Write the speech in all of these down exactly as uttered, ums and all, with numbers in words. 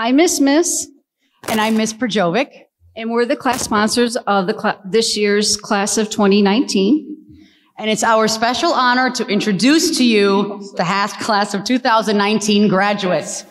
I miss Miss and I miss Projovic, and we're the class sponsors of the cl this year's class of twenty nineteen. And it's our special honor to introduce to you the Haas class of two thousand nineteen graduates.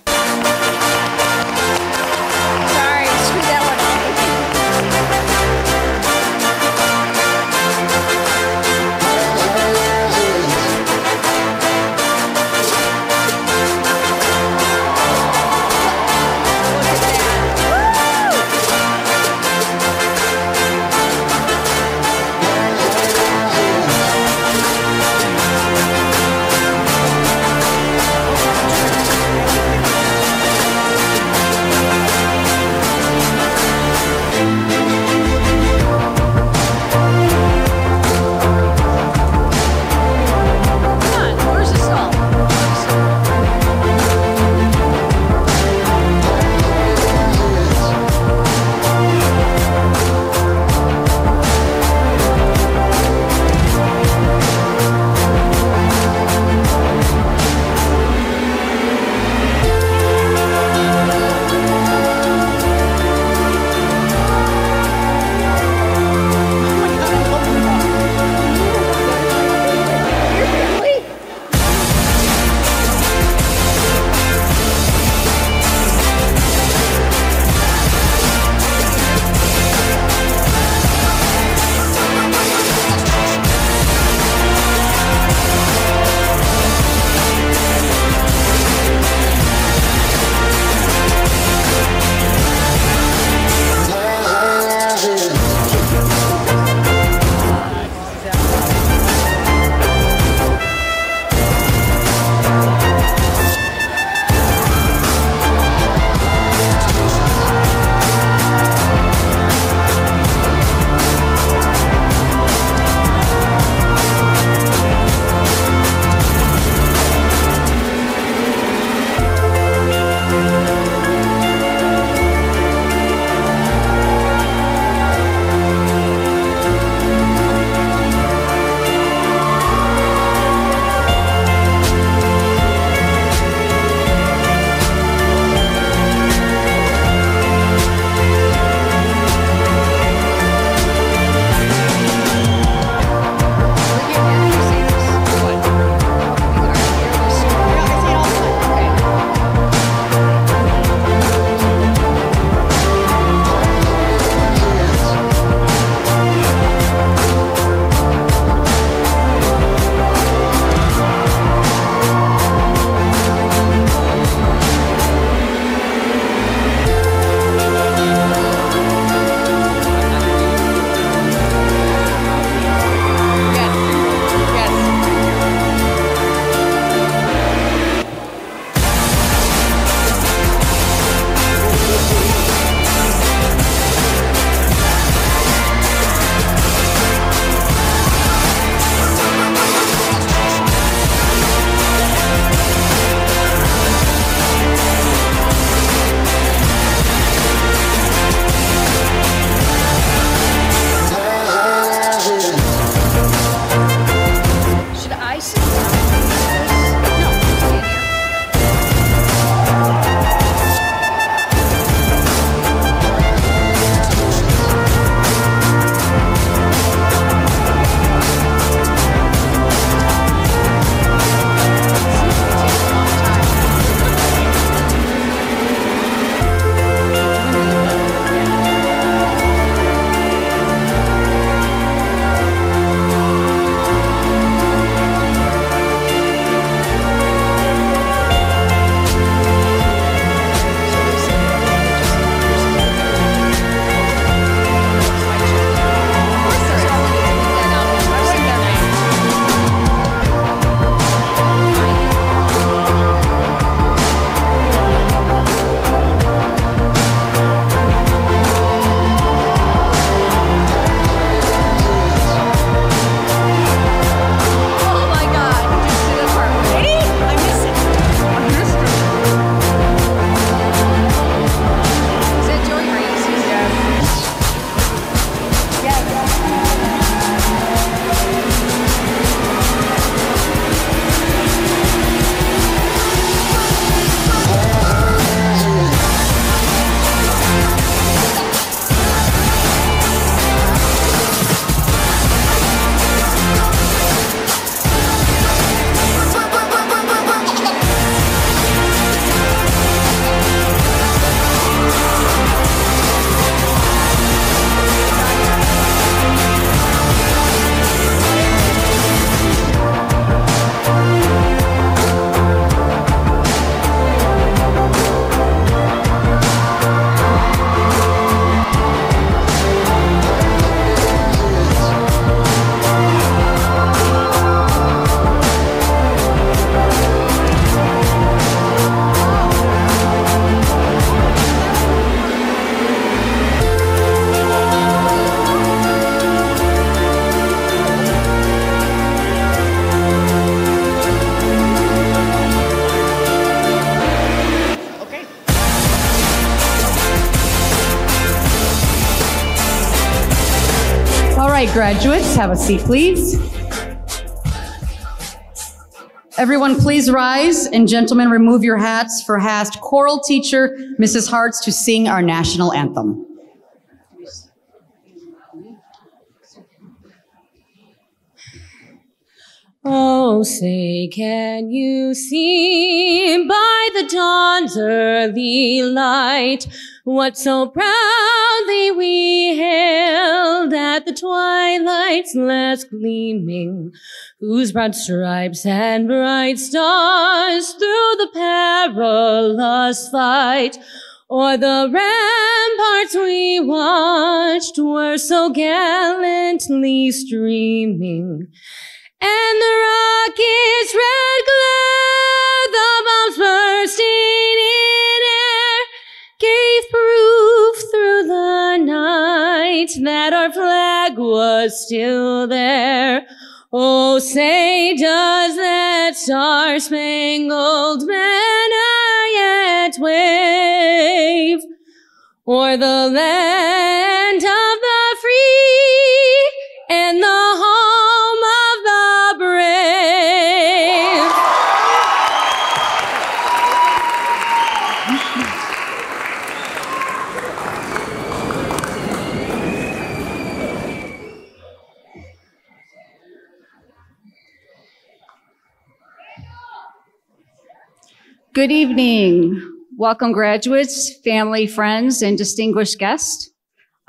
right, graduates, have a seat, please. Everyone, please rise, and gentlemen, remove your hats for H A S T choral teacher, Missus Hartz, to sing our national anthem. Oh, say, can you see by the dawn's early light what so proudly we hailed at the twilight's last gleaming, whose broad stripes and bright stars through the perilous fight o'er the ramparts we watched were so gallantly streaming. And the rocket's red glare, the bombs bursting in air, gave proof through the night that our flag was still there. Oh, say, does that star-spangled banner yet wave o'er the land of the free and the home of the brave? Good evening. Welcome, graduates, family, friends, and distinguished guests.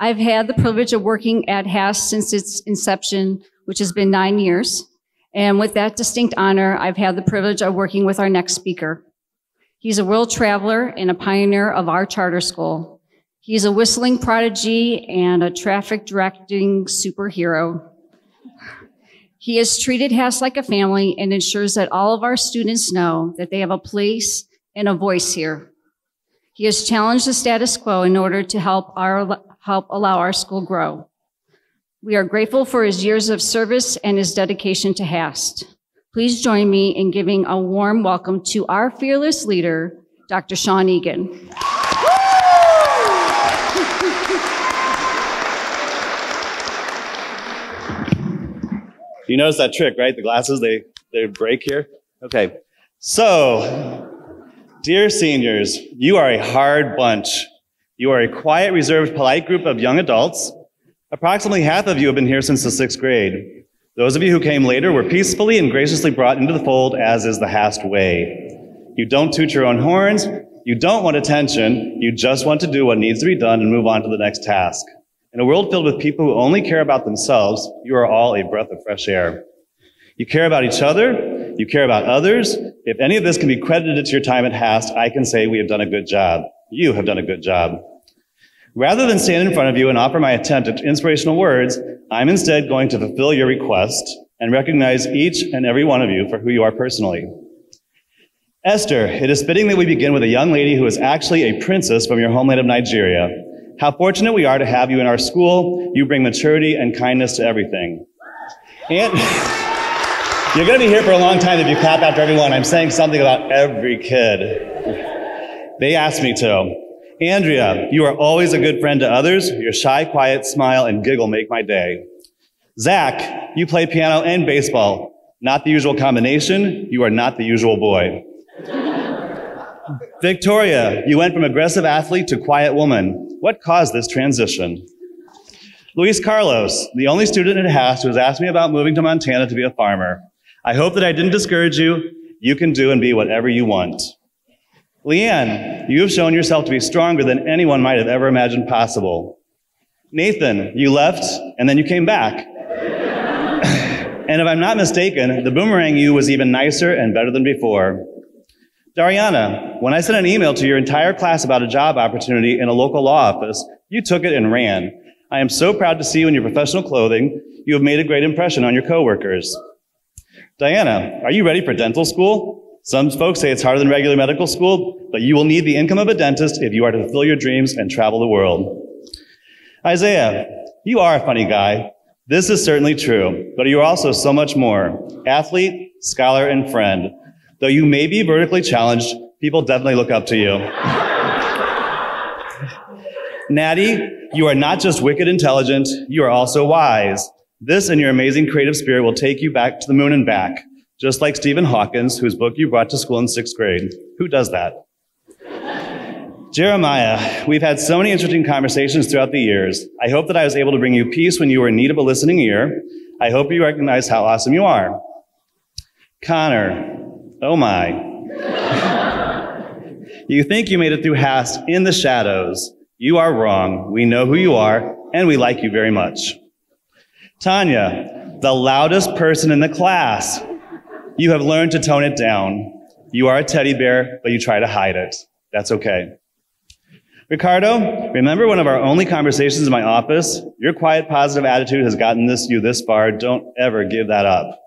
I've had the privilege of working at H A S since its inception, which has been nine years. And with that distinct honor, I've had the privilege of working with our next speaker. He's a world traveler and a pioneer of our charter school. He's a whistling prodigy and a traffic directing superhero. He has treated H A S like a family and ensures that all of our students know that they have a place and a voice here. He has challenged the status quo in order to help our help allow our school grow. We are grateful for his years of service and his dedication to H A S T. Please join me in giving a warm welcome to our fearless leader, Doctor Sean Egan. You notice that trick, right? The glasses, they, they break here. Okay, so dear seniors, you are a hard bunch. You are a quiet, reserved, polite group of young adults. Approximately half of you have been here since the sixth grade. Those of you who came later were peacefully and graciously brought into the fold, as is the H A S T way. You don't toot your own horns. You don't want attention. You just want to do what needs to be done and move on to the next task. In a world filled with people who only care about themselves, you are all a breath of fresh air. You care about each other. You care about others. If any of this can be credited to your time at H A S T, I can say we have done a good job. You have done a good job. Rather than stand in front of you and offer my attempt at inspirational words, I'm instead going to fulfill your request and recognize each and every one of you for who you are personally. Esther, it is fitting that we begin with a young lady who is actually a princess from your homeland of Nigeria. How fortunate we are to have you in our school. You bring maturity and kindness to everything. And you're going to be here for a long time if you clap after everyone. I'm saying something about every kid. They asked me to. Andrea, you are always a good friend to others. Your shy, quiet smile and giggle make my day. Zach, you play piano and baseball. Not the usual combination. You are not the usual boy. Victoria, you went from aggressive athlete to quiet woman. What caused this transition? Luis Carlos, the only student at H A S T who has asked me about moving to Montana to be a farmer. I hope that I didn't discourage you. You can do and be whatever you want. Leanne, you have shown yourself to be stronger than anyone might have ever imagined possible. Nathan, you left and then you came back. And if I'm not mistaken, the boomerang you was even nicer and better than before. Dariana, when I sent an email to your entire class about a job opportunity in a local law office, you took it and ran. I am so proud to see you in your professional clothing. You have made a great impression on your coworkers. Diana, are you ready for dental school? Some folks say it's harder than regular medical school, but you will need the income of a dentist if you are to fulfill your dreams and travel the world. Isaiah, you are a funny guy. This is certainly true, but you are also so much more. Athlete, scholar, and friend. Though you may be vertically challenged, people definitely look up to you. Natty, you are not just wicked intelligent, you are also wise. This and your amazing creative spirit will take you back to the moon and back, just like Stephen Hawkins, whose book you brought to school in sixth grade. Who does that? Jeremiah, we've had so many interesting conversations throughout the years. I hope that I was able to bring you peace when you were in need of a listening ear. I hope you recognize how awesome you are. Connor, oh my. You think you made it through Hast in the shadows. You are wrong. We know who you are, and we like you very much. Tanya, the loudest person in the class. You have learned to tone it down. You are a teddy bear, but you try to hide it. That's okay. Ricardo, remember one of our only conversations in my office? Your quiet, positive attitude has gotten this you this far. Don't ever give that up.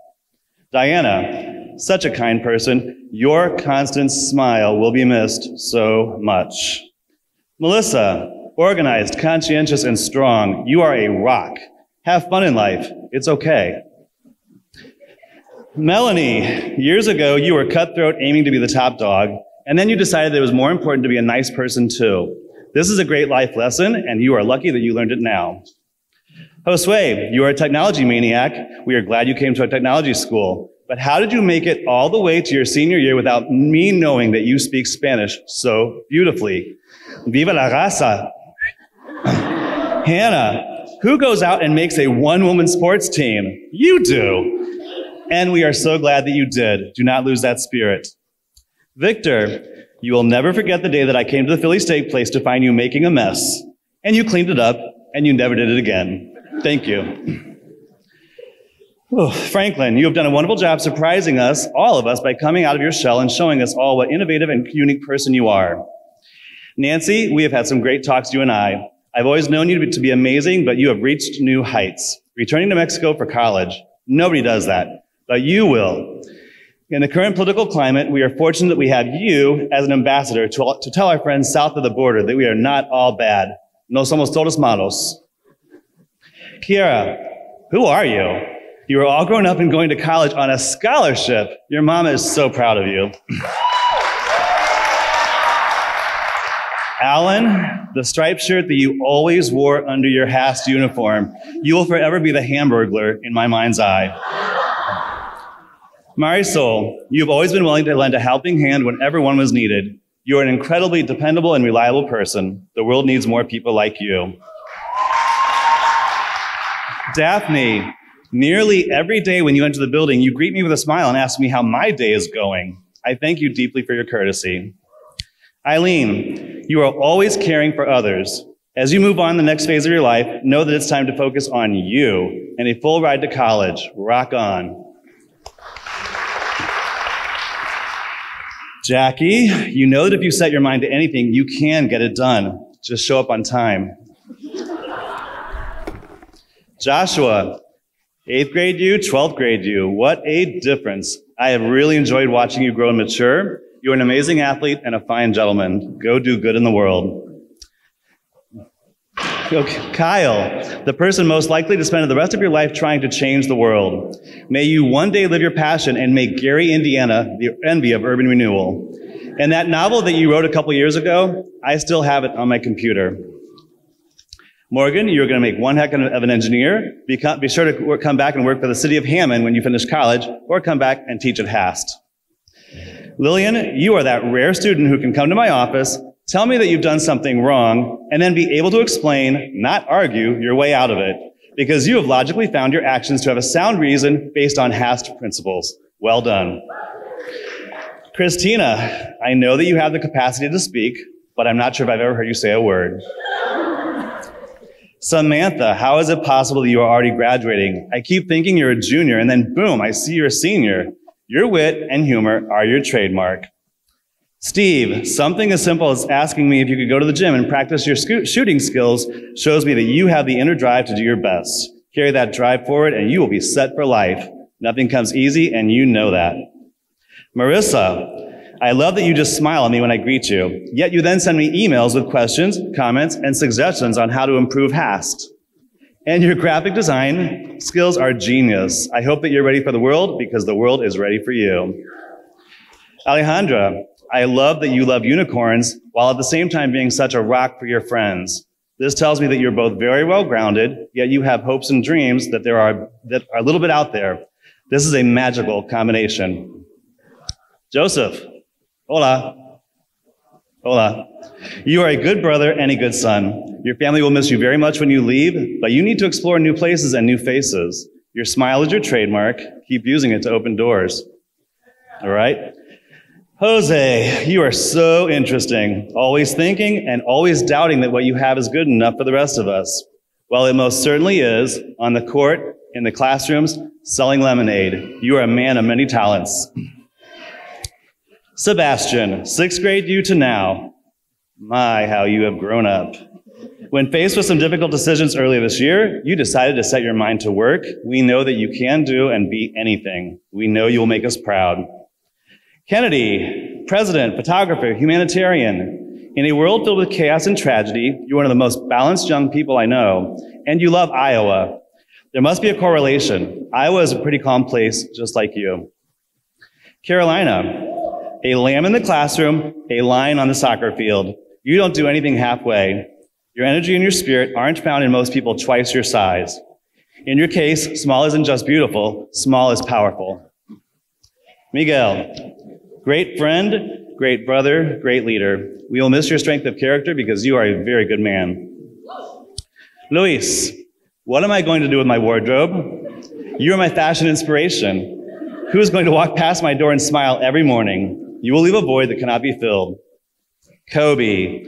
Diana, such a kind person. Your constant smile will be missed so much. Melissa, organized, conscientious, and strong. You are a rock. Have fun in life. It's okay. Melanie, years ago, you were cutthroat, aiming to be the top dog, and then you decided that it was more important to be a nice person too. This is a great life lesson, and you are lucky that you learned it now. Josué, you are a technology maniac. We are glad you came to a technology school. But how did you make it all the way to your senior year without me knowing that you speak Spanish so beautifully? Viva la raza. Hannah, who goes out and makes a one-woman sports team? You do. And we are so glad that you did. Do not lose that spirit. Victor, you will never forget the day that I came to the Philly Steak Place to find you making a mess. And you cleaned it up, and you never did it again. Thank you. Oh, Franklin, you have done a wonderful job surprising us, all of us, by coming out of your shell and showing us all what innovative and unique person you are. Nancy, we have had some great talks, you and I. I've always known you to be, to be amazing, but you have reached new heights. Returning to Mexico for college. Nobody does that, but you will. In the current political climate, we are fortunate that we have you as an ambassador to, to tell our friends south of the border that we are not all bad. No somos todos malos. Kiara, who are you? You are all grown up and going to college on a scholarship. Your mama is so proud of you. Alan, the striped shirt that you always wore under your Hast uniform. You will forever be the Hamburglar in my mind's eye. Marisol, you've always been willing to lend a helping hand whenever one was needed. You are an incredibly dependable and reliable person. The world needs more people like you. Daphne, nearly every day when you enter the building, you greet me with a smile and ask me how my day is going. I thank you deeply for your courtesy. Eileen, you are always caring for others. As you move on the next phase of your life, know that it's time to focus on you and a full ride to college. Rock on. Jackie, you know that if you set your mind to anything, you can get it done. Just show up on time. Joshua, eighth grade you, twelfth grade you. What a difference. I have really enjoyed watching you grow and mature. You're an amazing athlete and a fine gentleman. Go do good in the world. Kyle, the person most likely to spend the rest of your life trying to change the world. May you one day live your passion and make Gary, Indiana, the envy of urban renewal. And that novel that you wrote a couple years ago, I still have it on my computer. Morgan, you're going to make one heck of an engineer. Be, be sure to work, come back and work for the city of Hammond when you finish college, or come back and teach at Hast. Lillian, you are that rare student who can come to my office, tell me that you've done something wrong, and then be able to explain, not argue, your way out of it, because you have logically found your actions to have a sound reason based on Hast principles. Well done. Christina, I know that you have the capacity to speak, but I'm not sure if I've ever heard you say a word. Samantha, how is it possible that you are already graduating? I keep thinking you're a junior, and then boom, I see you're a senior. Your wit and humor are your trademark. Steve, something as simple as asking me if you could go to the gym and practice your shooting skills shows me that you have the inner drive to do your best. Carry that drive forward and you will be set for life. Nothing comes easy and you know that. Marissa, I love that you just smile at me when I greet you, yet you then send me emails with questions, comments, and suggestions on how to improve Hast. And your graphic design skills are genius. I hope that you're ready for the world because the world is ready for you. Alejandra, I love that you love unicorns while at the same time being such a rock for your friends. This tells me that you're both very well grounded, yet you have hopes and dreams that there are that are a little bit out there. This is a magical combination. Joseph, hola, hola. You are a good brother and a good son. Your family will miss you very much when you leave, but you need to explore new places and new faces. Your smile is your trademark. Keep using it to open doors. All right. Jose, you are so interesting, always thinking and always doubting that what you have is good enough for the rest of us. Well, it most certainly is. On the court, in the classrooms, selling lemonade. You are a man of many talents. Sebastian, sixth grade you to now. My, how you have grown up. When faced with some difficult decisions earlier this year, you decided to set your mind to work. We know that you can do and be anything. We know you will make us proud. Kennedy, president, photographer, humanitarian. In a world filled with chaos and tragedy, you're one of the most balanced young people I know, and you love Iowa. There must be a correlation. Iowa is a pretty calm place, just like you. Carolina, a lamb in the classroom, a lion on the soccer field. You don't do anything halfway. Your energy and your spirit aren't found in most people twice your size. In your case, small isn't just beautiful, small is powerful. Miguel, great friend, great brother, great leader. We will miss your strength of character because you are a very good man. Luis, what am I going to do with my wardrobe? You are my fashion inspiration. Who is going to walk past my door and smile every morning? You will leave a void that cannot be filled. Kobe,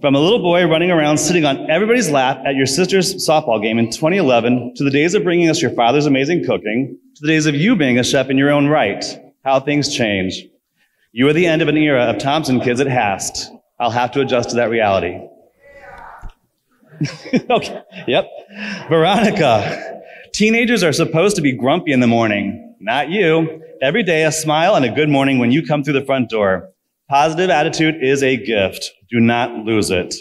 from a little boy running around sitting on everybody's lap at your sister's softball game in twenty eleven to the days of bringing us your father's amazing cooking, to the days of you being a chef in your own right. How things change. You are the end of an era of Thompson kids at Hast. I'll have to adjust to that reality. Okay, yep. Veronica, teenagers are supposed to be grumpy in the morning. Not you. Every day a smile and a good morning when you come through the front door. Positive attitude is a gift. Do not lose it.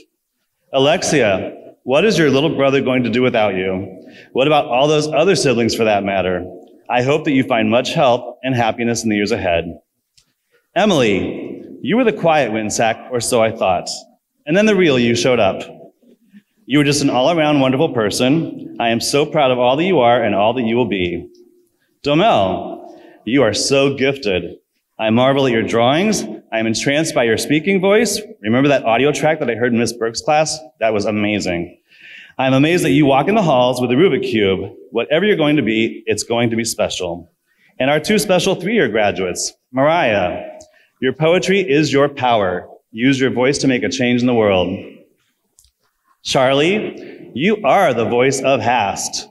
Alexia, what is your little brother going to do without you? What about all those other siblings for that matter? I hope that you find much help and happiness in the years ahead. Emily, you were the quiet Winsack, or so I thought. And then the real you showed up. You were just an all-around wonderful person. I am so proud of all that you are and all that you will be. Domel, you are so gifted. I marvel at your drawings. I am entranced by your speaking voice. Remember that audio track that I heard in Miss Burke's class? That was amazing. I'm amazed that you walk in the halls with a Rubik's Cube. Whatever you're going to be, it's going to be special. And our two special three-year graduates, Mariah, your poetry is your power. Use your voice to make a change in the world. Charlie, you are the voice of Hast.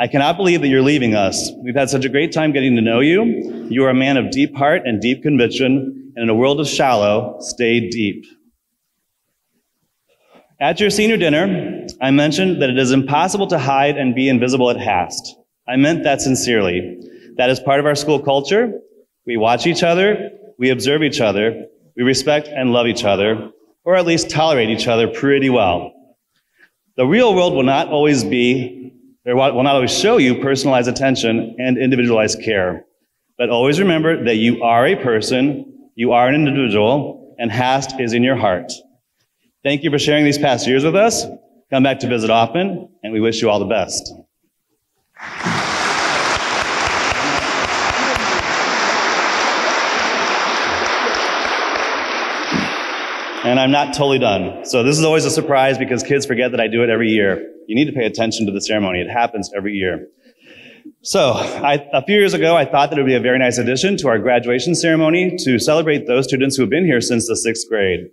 I cannot believe that you're leaving us. We've had such a great time getting to know you. You are a man of deep heart and deep conviction, and in a world of shallow, stay deep. At your senior dinner, I mentioned that it is impossible to hide and be invisible at Hast. I meant that sincerely. That is part of our school culture. We watch each other, we observe each other, we respect and love each other, or at least tolerate each other pretty well. The real world will not always be, or will not always show you personalized attention and individualized care. But always remember that you are a person, you are an individual, and Hast is in your heart. Thank you for sharing these past years with us. Come back to visit often, and we wish you all the best. And I'm not totally done. So this is always a surprise because kids forget that I do it every year. You need to pay attention to the ceremony. It happens every year. So I, a few years ago, I thought that it would be a very nice addition to our graduation ceremony to celebrate those students who have been here since the sixth grade.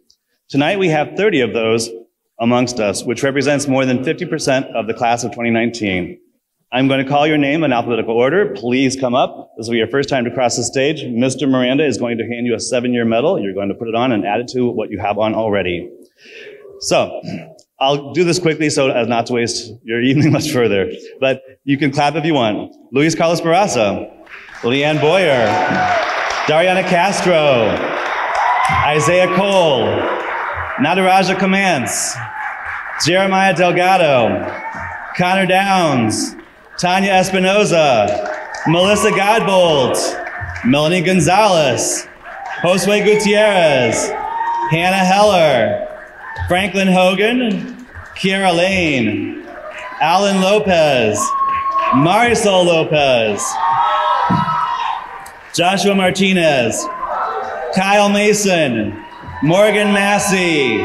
Tonight we have thirty of those amongst us, which represents more than fifty percent of the class of twenty nineteen. I'm going to call your name in alphabetical order. Please come up. This will be your first time to cross the stage. Mister Miranda is going to hand you a seven-year medal. You're going to put it on and add it to what you have on already. So I'll do this quickly so as not to waste your evening much further. But you can clap if you want. Luis Carlos Barraza, Leanne Boyer, Dariana Castro, Isaiah Cole, Nataraja Commands, Jeremiah Delgado, Connor Downs, Tanya Espinoza, Melissa Godbold, Melanie Gonzalez, Josué Gutiérrez, Hannah Heller, Franklin Hogan, Kiara Lane, Alan Lopez, Marisol Lopez, Joshua Martinez, Kyle Mason, Morgan Massey,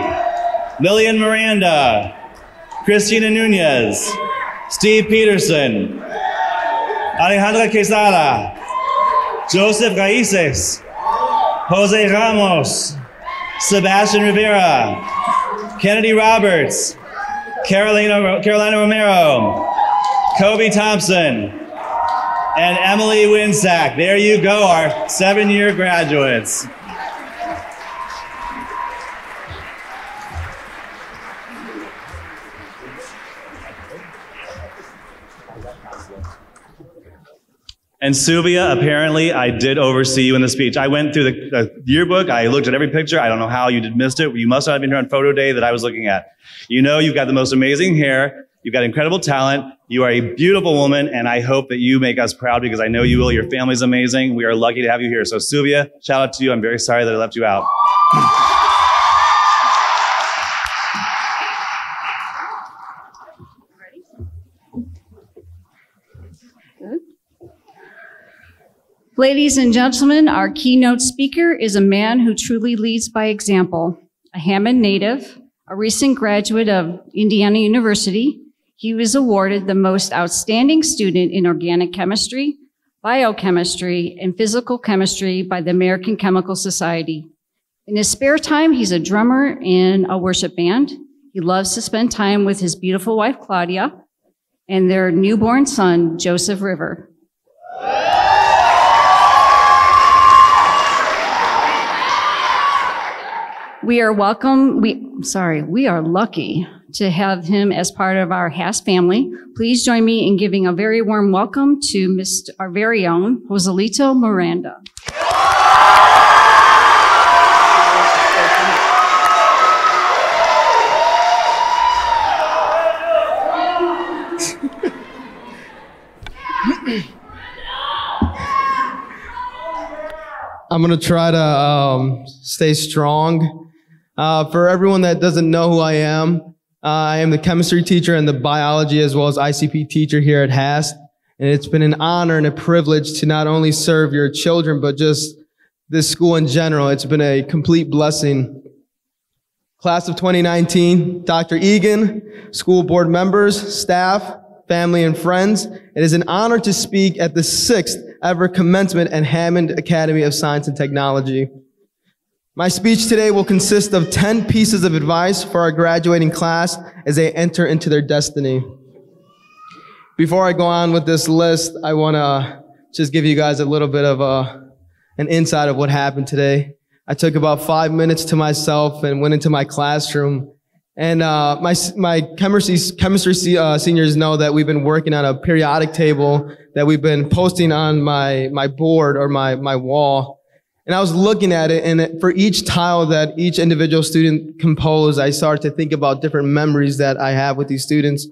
Lillian Miranda, Christina Nunez, Steve Peterson, Alejandra Quezada, Joseph Raices, Jose Ramos, Sebastian Rivera, Kennedy Roberts, Carolina, Carolina Romero, Kobe Thompson, and Emily Winsack. There you go, our seven-year graduates. And Subia, apparently I did oversee you in the speech. I went through the, the yearbook, I looked at every picture, I don't know how you did missed it. You must not have been here on photo day that I was looking at. You know you've got the most amazing hair, you've got incredible talent, you are a beautiful woman, and I hope that you make us proud because I know you will, your family's amazing, we are lucky to have you here. So Subia, shout out to you, I'm very sorry that I left you out. Ladies and gentlemen, our keynote speaker is a man who truly leads by example, a Hammond native, a recent graduate of Indiana University. He was awarded the most outstanding student in organic chemistry, biochemistry, and physical chemistry by the American Chemical Society. In his spare time, he's a drummer in a worship band. He loves to spend time with his beautiful wife, Claudia, and their newborn son, Joseph River. We are welcome, we, sorry, we are lucky to have him as part of our Haas family. Please join me in giving a very warm welcome to Mister our very own Joselito Miranda. I'm gonna try to um, stay strong. Uh, for everyone that doesn't know who I am, uh, I am the chemistry teacher and the biology as well as I C P teacher here at Haas. And it's been an honor and a privilege to not only serve your children, but just this school in general. It's been a complete blessing. Class of twenty nineteen, Doctor Egan, school board members, staff, family, and friends, it is an honor to speak at the sixth ever commencement at Hammond Academy of Science and Technology. My speech today will consist of ten pieces of advice for our graduating class as they enter into their destiny. Before I go on with this list, I want to just give you guys a little bit of a, an insight of what happened today. I took about five minutes to myself and went into my classroom. And uh, my, my chemistry, chemistry uh, seniors know that we've been working on a periodic table that we've been posting on my, my board or my, my wall. And I was looking at it, and for each tile that each individual student composed, I started to think about different memories that I have with these students.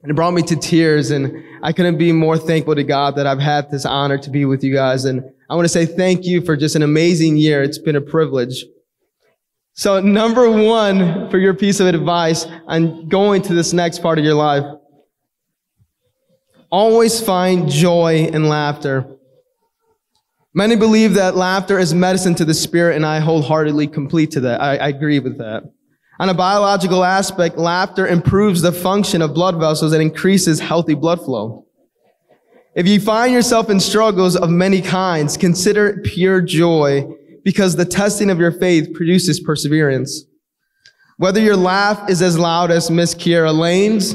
And it brought me to tears, and I couldn't be more thankful to God that I've had this honor to be with you guys. And I want to say thank you for just an amazing year. It's been a privilege. So number one for your piece of advice on going to this next part of your life, always find joy and laughter. Many believe that laughter is medicine to the spirit, and I wholeheartedly complete to that. I, I agree with that. On a biological aspect, laughter improves the function of blood vessels and increases healthy blood flow. If you find yourself in struggles of many kinds, consider it pure joy, because the testing of your faith produces perseverance. Whether your laugh is as loud as Miss Kiara Lane's,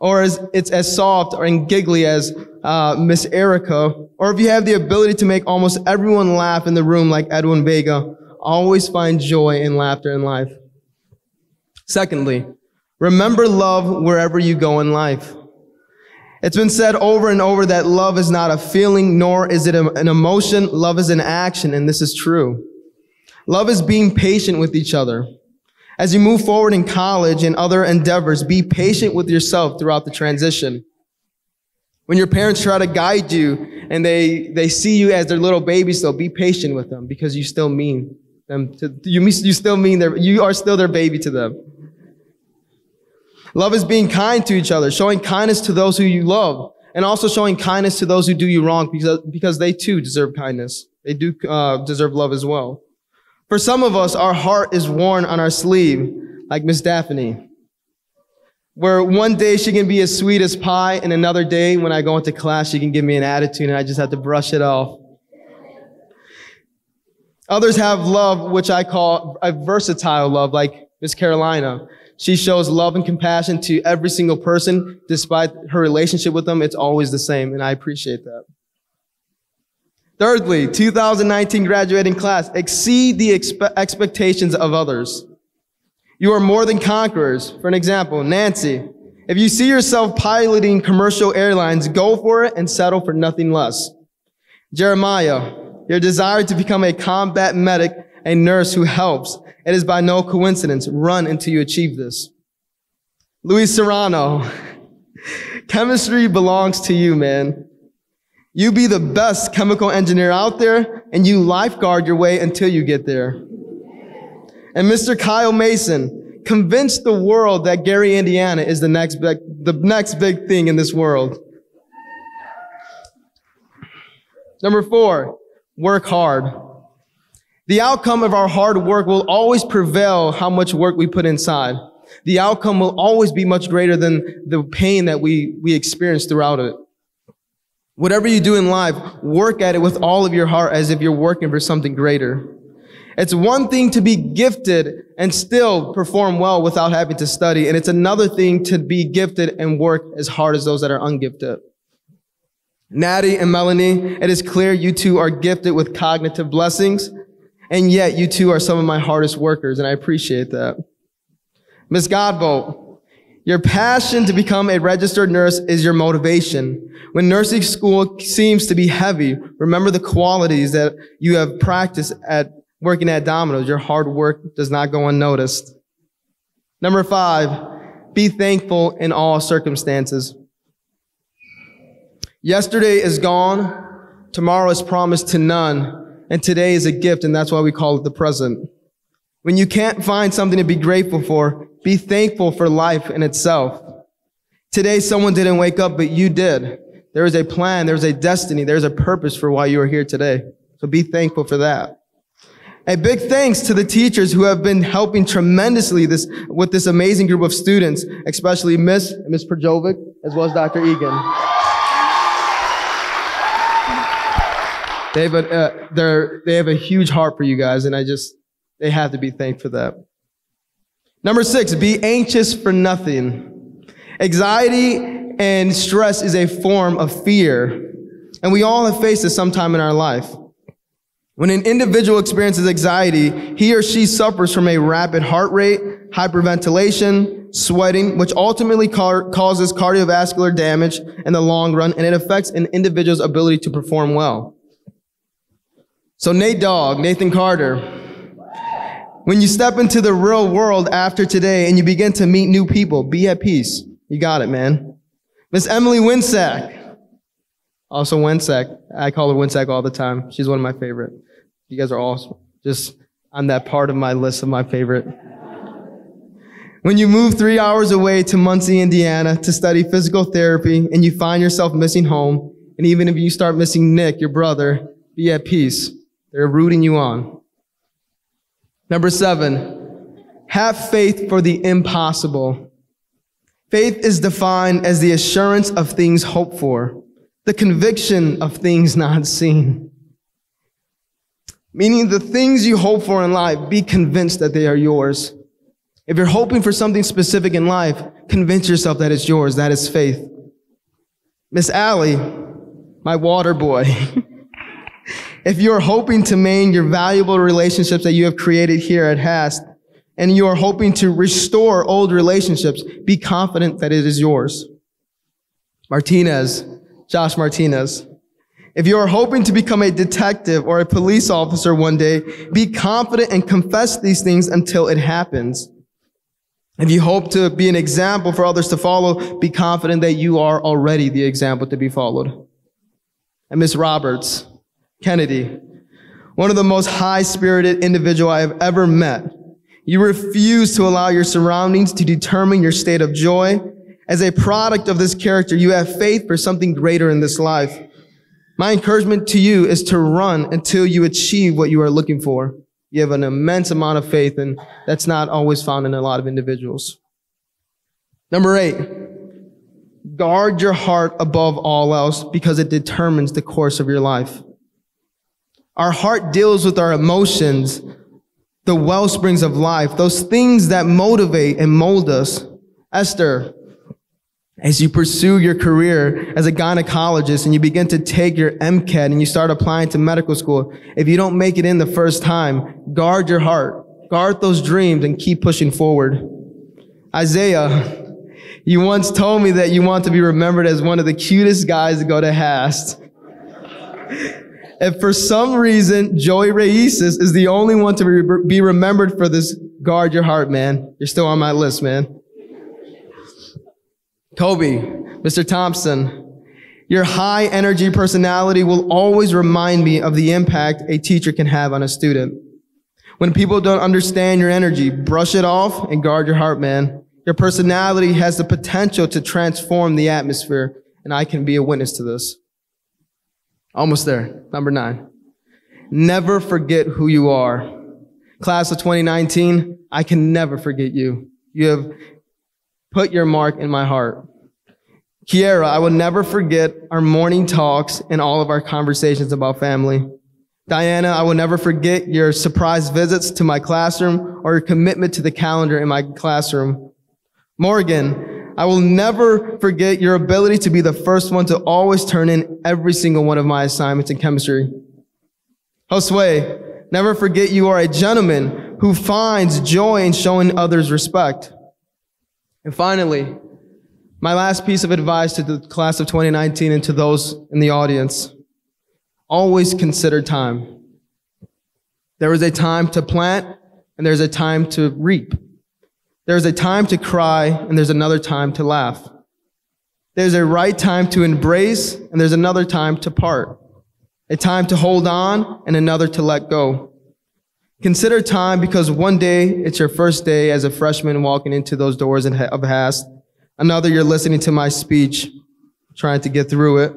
or as, it's as soft or and giggly as Uh, Miss Erica, or if you have the ability to make almost everyone laugh in the room like Edwin Vega, always find joy and laughter in life. Secondly, remember love wherever you go in life. It's been said over and over that love is not a feeling, nor is it a, an emotion. Love is an action, and this is true. Love is being patient with each other. As you move forward in college and other endeavors, be patient with yourself throughout the transition. When your parents try to guide you and they, they see you as their little baby still, be patient with them because you still mean them to, you, you still mean their, you are still their baby to them. Love is being kind to each other, showing kindness to those who you love, and also showing kindness to those who do you wrong, because, because they too deserve kindness. They do uh, deserve love as well. For some of us, our heart is worn on our sleeve, like Miss Daphne, where one day she can be as sweet as pie, and another day when I go into class, she can give me an attitude and I just have to brush it off. Others have love, which I call a versatile love, like Miss Carolina. She shows love and compassion to every single person. Despite her relationship with them, it's always the same, and I appreciate that. Thirdly, two thousand nineteen graduating class, exceed the expe- expectations of others. You are more than conquerors. For an example, Nancy, if you see yourself piloting commercial airlines, go for it and settle for nothing less. Jeremiah, your desire to become a combat medic, a nurse who helps. It is by no coincidence. Run until you achieve this. Luis Serrano, chemistry belongs to you, man. You be the best chemical engineer out there, and you lifeguard your way until you get there. And Mister Kyle Mason, convince the world that Gary, Indiana is the next big, the next big thing in this world. Number four, work hard. The outcome of our hard work will always prevail how much work we put inside. The outcome will always be much greater than the pain that we, we experience throughout it. Whatever you do in life, work at it with all of your heart as if you're working for something greater. It's one thing to be gifted and still perform well without having to study, and it's another thing to be gifted and work as hard as those that are ungifted. Natty and Melanie, it is clear you two are gifted with cognitive blessings, and yet you two are some of my hardest workers, and I appreciate that. Miss Godbold, your passion to become a registered nurse is your motivation. When nursing school seems to be heavy, remember the qualities that you have practiced at working at Domino's. Your hard work does not go unnoticed. Number five, be thankful in all circumstances. Yesterday is gone, tomorrow is promised to none, and today is a gift, and that's why we call it the present. When you can't find something to be grateful for, be thankful for life in itself. Today, someone didn't wake up, but you did. There is a plan, there's a destiny, there's a purpose for why you are here today. So be thankful for that. A big thanks to the teachers who have been helping tremendously this, with this amazing group of students, especially Miss and Miss Perjovic, as well as Doctor Egan. They have a, uh, they're, they have a huge heart for you guys, and I just, they have to be thankful for that. Number six, be anxious for nothing. Anxiety and stress is a form of fear, and we all have faced it sometime in our life. When an individual experiences anxiety, he or she suffers from a rapid heart rate, hyperventilation, sweating, which ultimately ca- causes cardiovascular damage in the long run, and it affects an individual's ability to perform well. So Nate Dogg, Nathan Carter, when you step into the real world after today and you begin to meet new people, be at peace. You got it, man. Miss Emily Winsack, also Winsack. I call her Winsack all the time. She's one of my favorite. You guys are awesome. Just on that part of my list of my favorite. When you move three hours away to Muncie, Indiana to study physical therapy and you find yourself missing home, and even if you start missing Nick, your brother, be at peace. They're rooting you on. Number seven, have faith for the impossible. Faith is defined as the assurance of things hoped for, the conviction of things not seen. Meaning the things you hope for in life, be convinced that they are yours. If you're hoping for something specific in life, convince yourself that it's yours. That is faith. Miss Allie, my water boy. If you're hoping to maintain your valuable relationships that you have created here at H A S T, and you are hoping to restore old relationships, be confident that it is yours. Martinez, Josh Martinez. If you are hoping to become a detective or a police officer one day, be confident and confess these things until it happens. If you hope to be an example for others to follow, be confident that you are already the example to be followed. And Miss Roberts, Kennedy, one of the most high-spirited individual I have ever met. You refuse to allow your surroundings to determine your state of joy. As a product of this character, you have faith for something greater in this life. My encouragement to you is to run until you achieve what you are looking for. You have an immense amount of faith, and that's not always found in a lot of individuals. Number eight, guard your heart above all else because it determines the course of your life. Our heart deals with our emotions, the well springs of life, those things that motivate and mold us. Esther, as you pursue your career as a gynecologist and you begin to take your MCAT and you start applying to medical school, if you don't make it in the first time, guard your heart, guard those dreams, and keep pushing forward. Isaiah, you once told me that you want to be remembered as one of the cutest guys to go to Hast. And for some reason, Joey Raices is the only one to re- be remembered for this. Guard your heart, man. You're still on my list, man. Kobe, Mister Thompson, your high energy personality will always remind me of the impact a teacher can have on a student. When people don't understand your energy, brush it off and guard your heart, man. Your personality has the potential to transform the atmosphere, and I can be a witness to this. Almost there. Number nine. Never forget who you are. Class of twenty nineteen, I can never forget you. You have put your mark in my heart. Kiara, I will never forget our morning talks and all of our conversations about family. Diana, I will never forget your surprise visits to my classroom or your commitment to the calendar in my classroom. Morgan, I will never forget your ability to be the first one to always turn in every single one of my assignments in chemistry. Josué, never forget you are a gentleman who finds joy in showing others respect. And finally, my last piece of advice to the class of twenty nineteen and to those in the audience. Always consider time. There is a time to plant, and there's a time to reap. There's a time to cry, and there's another time to laugh. There's a right time to embrace, and there's another time to part. A time to hold on, and another to let go. Consider time because one day, it's your first day as a freshman walking into those doors of Hast. Another, you're listening to my speech, trying to get through it.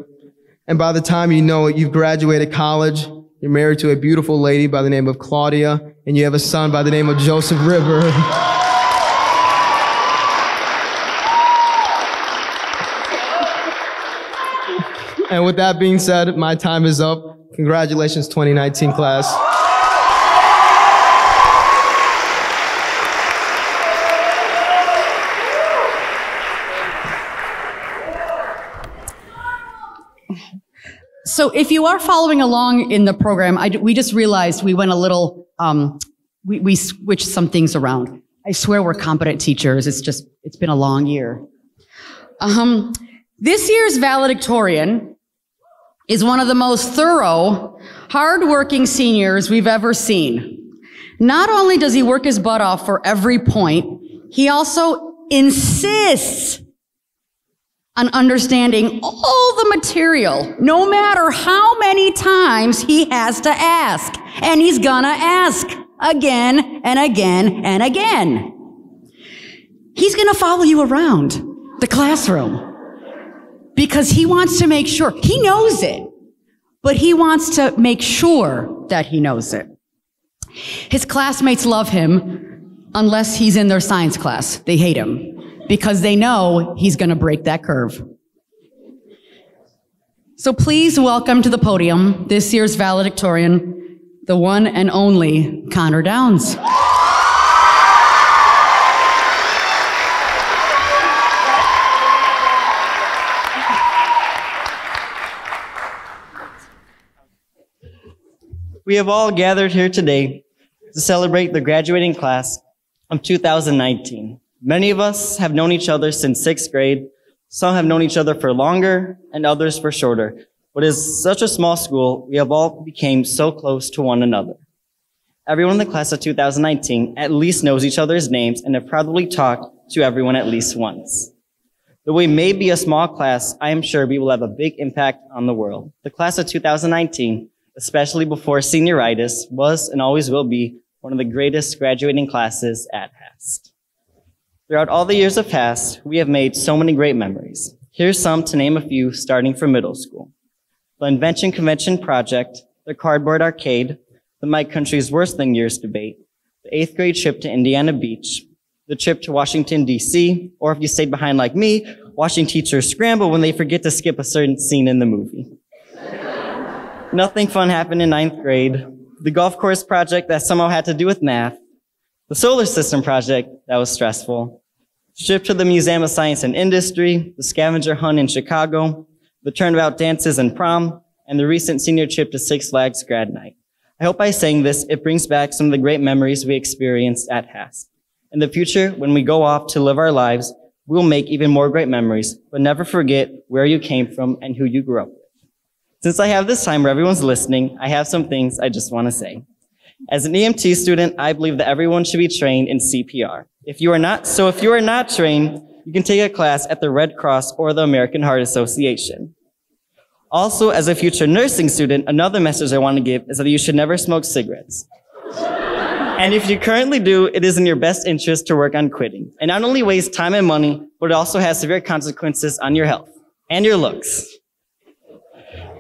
And by the time you know it, you've graduated college, you're married to a beautiful lady by the name of Claudia, and you have a son by the name of Joseph River. And with that being said, my time is up. Congratulations, twenty nineteen class. So if you are following along in the program, I, we just realized we went a little, um, we, we switched some things around. I swear we're competent teachers. It's just, it's been a long year. Um, this year's valedictorian is one of the most thorough, hardworking seniors we've ever seen. Not only does he work his butt off for every point, he also insists on understanding all the material, no matter how many times he has to ask. And he's gonna ask again and again and again. He's gonna follow you around the classroom because he wants to make sure, he knows it, but he wants to make sure that he knows it. His classmates love him unless he's in their science class. They hate him, because they know he's gonna break that curve. So please welcome to the podium this year's valedictorian, the one and only Connor Downs. We have all gathered here today to celebrate the graduating class of two thousand nineteen. Many of us have known each other since sixth grade. Some have known each other for longer and others for shorter. But as such a small school, we have all became so close to one another. Everyone in the class of two thousand nineteen at least knows each other's names and have probably talked to everyone at least once. Though we may be a small class, I am sure we will have a big impact on the world. The class of two thousand nineteen, especially before senioritis, was and always will be one of the greatest graduating classes at H A S T. Throughout all the years of H A S T, we have made so many great memories. Here's some to name a few, starting from middle school. The Invention Convention Project, the Cardboard Arcade, the My Country's Worst Thing Years debate, the eighth grade trip to Indiana Beach, the trip to Washington, D C, or if you stayed behind like me, watching teachers scramble when they forget to skip a certain scene in the movie. Nothing fun happened in ninth grade, the golf course project that somehow had to do with math, the solar system project that was stressful, the trip to the Museum of Science and Industry, the scavenger hunt in Chicago, the turnabout dances and prom, and the recent senior trip to Six Flags grad night. I hope by saying this, it brings back some of the great memories we experienced at H A S T. In the future, when we go off to live our lives, we'll make even more great memories, but never forget where you came from and who you grew up with. Since I have this time where everyone's listening, I have some things I just want to say. As an E M T student, I believe that everyone should be trained in C P R. If you are not, so if you are not trained, you can take a class at the Red Cross or the American Heart Association. Also, as a future nursing student, another message I want to give is that you should never smoke cigarettes. And if you currently do, it is in your best interest to work on quitting. It not only wastes time and money, but it also has severe consequences on your health and your looks.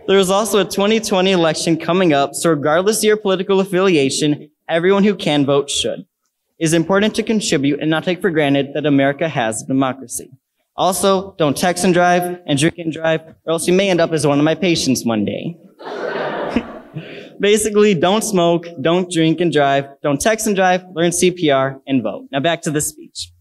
There is also a twenty twenty election coming up, so regardless of your political affiliation, everyone who can vote should. It is important to contribute and not take for granted that America has democracy. Also, don't text and drive and drink and drive, or else you may end up as one of my patients one day. Basically, don't smoke, don't drink and drive, don't text and drive, learn C P R, and vote. Now back to the speech.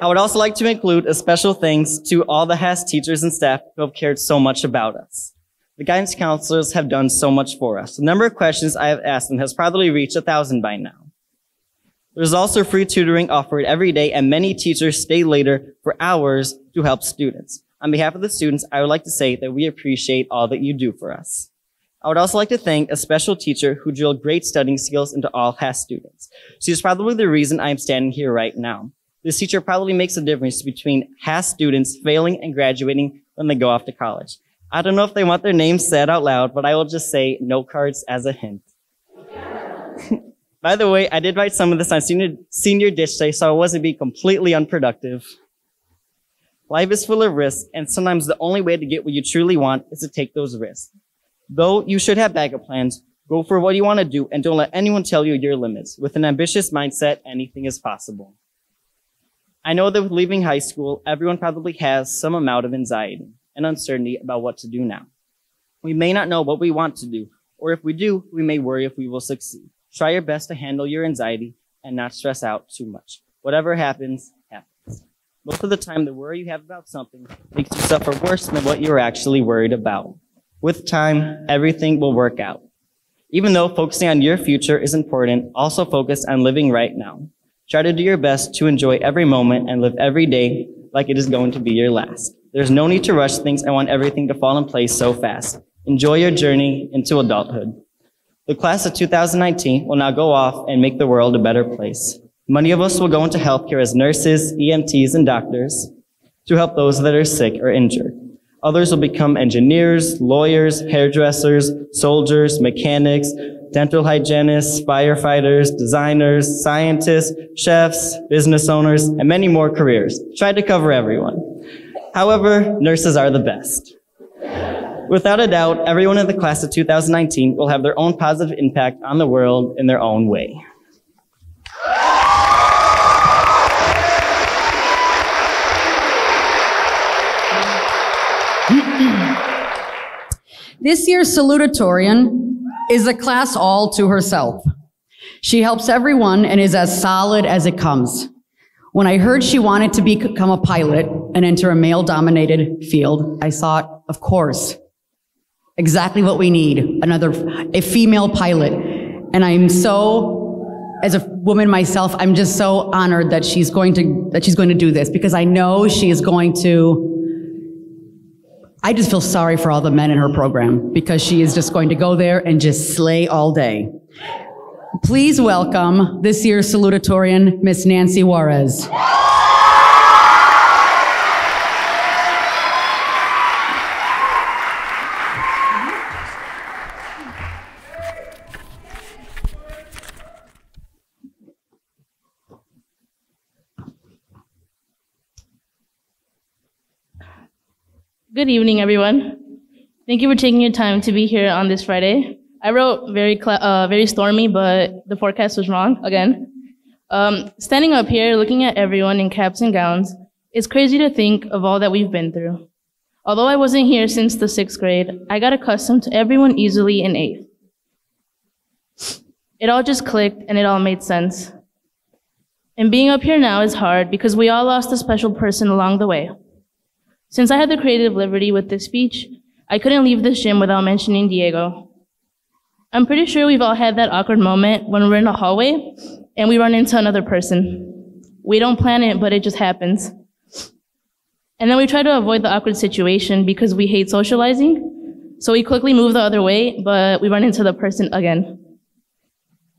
I would also like to include a special thanks to all the H A S T teachers and staff who have cared so much about us. The guidance counselors have done so much for us. The number of questions I have asked them has probably reached a thousand by now. There's also free tutoring offered every day, and many teachers stay later for hours to help students. On behalf of the students, I would like to say that we appreciate all that you do for us. I would also like to thank a special teacher who drilled great studying skills into all H A S T students. She is probably the reason I am standing here right now. This teacher probably makes a difference between H A S T students failing and graduating when they go off to college. I don't know if they want their names said out loud, but I will just say note cards as a hint. By the way, I did write some of this on senior, senior ditch day, so I wasn't being completely unproductive. Life is full of risks, and sometimes the only way to get what you truly want is to take those risks. Though you should have backup plans, go for what you want to do, and don't let anyone tell you your limits. With an ambitious mindset, anything is possible. I know that with leaving high school, everyone probably has some amount of anxiety and uncertainty about what to do now. We may not know what we want to do, or if we do, we may worry if we will succeed. Try your best to handle your anxiety and not stress out too much. Whatever happens, happens. Most of the time, the worry you have about something makes you suffer worse than what you're actually worried about. With time, everything will work out. Even though focusing on your future is important, also focus on living right now. Try to do your best to enjoy every moment and live every day like it is going to be your last. There's no need to rush things and want everything to fall in place so fast. Enjoy your journey into adulthood. The class of two thousand nineteen will now go off and make the world a better place. Many of us will go into healthcare as nurses, E M Ts, and doctors to help those that are sick or injured. Others will become engineers, lawyers, hairdressers, soldiers, mechanics, dental hygienists, firefighters, designers, scientists, chefs, business owners, and many more careers. Try to cover everyone. However, nurses are the best. Without a doubt, everyone in the class of two thousand nineteen will have their own positive impact on the world in their own way. This year's salutatorian is a class all to herself. She helps everyone and is as solid as it comes. When I heard she wanted to become a pilot and enter a male-dominated field, I thought, of course. Exactly what we need, another, a female pilot. And I'm so, as a woman myself, I'm just so honored that she's going to, that she's going to do this, because I know she is going to, I just feel sorry for all the men in her program, because she is just going to go there and just slay all day. Please welcome this year's salutatorian, Miss Nancy Juarez. Good evening, everyone. Thank you for taking your time to be here on this Friday. I wrote very cl uh, very stormy, but the forecast was wrong again. Um, standing up here, looking at everyone in caps and gowns, it's crazy to think of all that we've been through. Although I wasn't here since the sixth grade, I got accustomed to everyone easily in eighth. It all just clicked and it all made sense. And being up here now is hard because we all lost a special person along the way. Since I had the creative liberty with this speech, I couldn't leave this gym without mentioning Diego. I'm pretty sure we've all had that awkward moment when we're in a hallway and we run into another person. We don't plan it, but it just happens. And then we try to avoid the awkward situation because we hate socializing, so we quickly move the other way, but we run into the person again.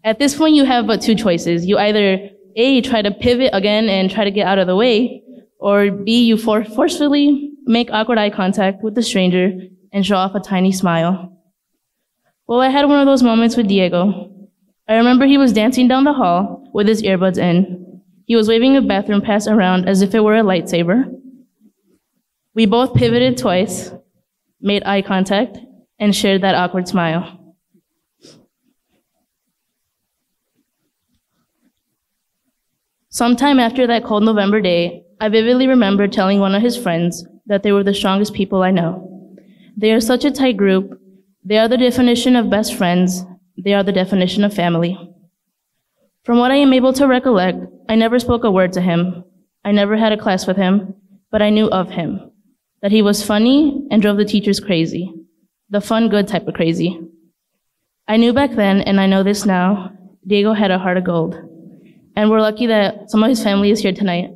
At this point, you have but two choices. You either A, try to pivot again and try to get out of the way, or B, you for forcefully make awkward eye contact with the stranger and show off a tiny smile. Well, I had one of those moments with Diego. I remember he was dancing down the hall with his earbuds in. He was waving a bathroom pass around as if it were a lightsaber. We both pivoted twice, made eye contact, and shared that awkward smile. Sometime after that cold November day, I vividly remember telling one of his friends that they were the strongest people I know. They are such a tight group. They are the definition of best friends. They are the definition of family. From what I am able to recollect, I never spoke a word to him. I never had a class with him, but I knew of him, that he was funny and drove the teachers crazy, the fun, good type of crazy. I knew back then, and I know this now, Diego had a heart of gold. And we're lucky that some of his family is here tonight.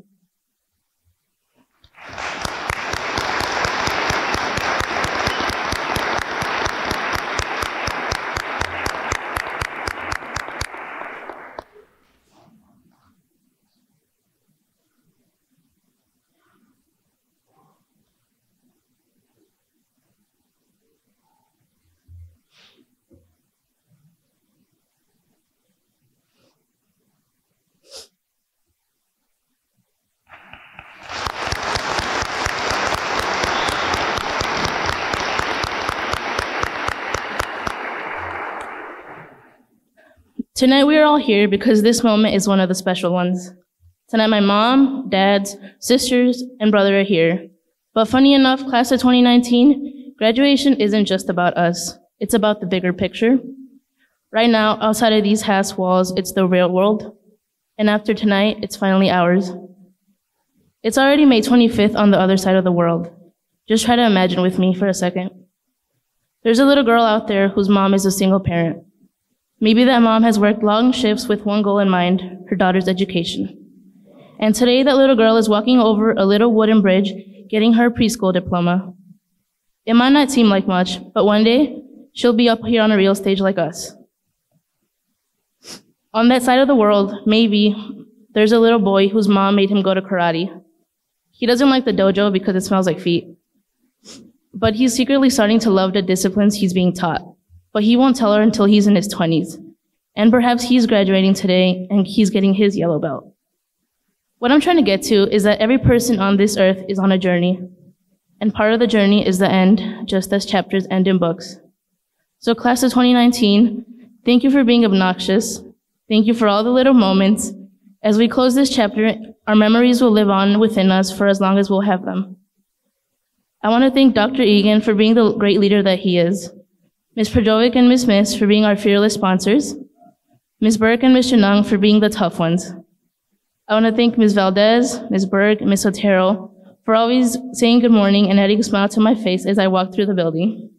Tonight we are all here because this moment is one of the special ones. Tonight my mom, dads, sisters, and brother are here. But funny enough, class of twenty nineteen, graduation isn't just about us. It's about the bigger picture. Right now, outside of these house walls, it's the real world. And after tonight, it's finally ours. It's already May twenty-fifth on the other side of the world. Just try to imagine with me for a second. There's a little girl out there whose mom is a single parent. Maybe that mom has worked long shifts with one goal in mind, her daughter's education. And today that little girl is walking over a little wooden bridge, getting her preschool diploma. It might not seem like much, but one day she'll be up here on a real stage like us. On that side of the world, maybe, there's a little boy whose mom made him go to karate. He doesn't like the dojo because it smells like feet. But he's secretly starting to love the disciplines he's being taught. But he won't tell her until he's in his twenties. And perhaps he's graduating today and he's getting his yellow belt. What I'm trying to get to is that every person on this earth is on a journey. And part of the journey is the end, just as chapters end in books. So class of twenty nineteen, thank you for being obnoxious. Thank you for all the little moments. As we close this chapter, our memories will live on within us for as long as we'll have them. I want to thank Doctor Egan for being the great leader that he is. Miz Projovic and Miz Miss for being our fearless sponsors, Miz Burke and Miz Chenung for being the tough ones. I want to thank Miz Valdez, Miz Burke, and Miz Otero for always saying good morning and adding a smile to my face as I walked through the building.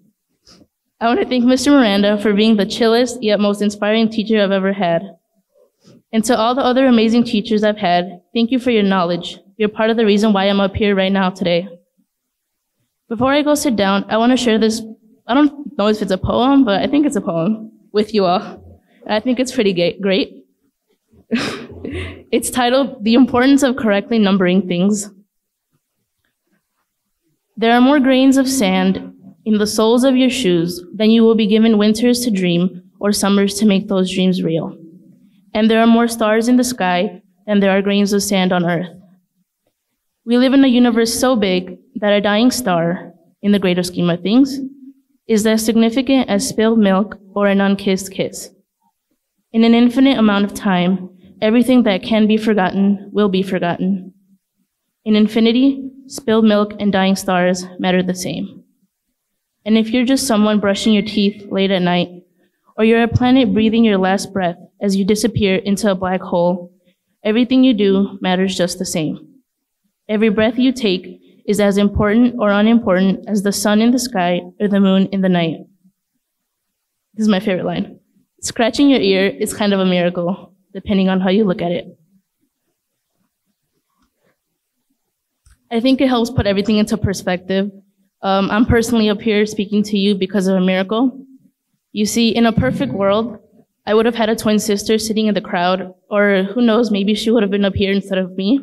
I want to thank Mister Miranda for being the chillest yet most inspiring teacher I've ever had. And to all the other amazing teachers I've had, thank you for your knowledge. You're part of the reason why I'm up here right now today. Before I go sit down, I want to share this. I don't know if it's a poem, but I think it's a poem with you all. I think it's pretty great. It's titled, "The Importance of Correctly Numbering Things." There are more grains of sand in the soles of your shoes than you will be given winters to dream or summers to make those dreams real. And there are more stars in the sky than there are grains of sand on earth. We live in a universe so big that a dying star, in the greater scheme of things, is as significant as spilled milk or an unkissed kiss. In an infinite amount of time, everything that can be forgotten will be forgotten. In infinity, spilled milk and dying stars matter the same. And if you're just someone brushing your teeth late at night, or you're a planet breathing your last breath as you disappear into a black hole, everything you do matters just the same. Every breath you take is as important or unimportant as the sun in the sky or the moon in the night. This is my favorite line. Scratching your ear is kind of a miracle, depending on how you look at it. I think it helps put everything into perspective. Um, I'm personally up here speaking to you because of a miracle. You see, in a perfect world, I would have had a twin sister sitting in the crowd, or who knows, maybe she would have been up here instead of me.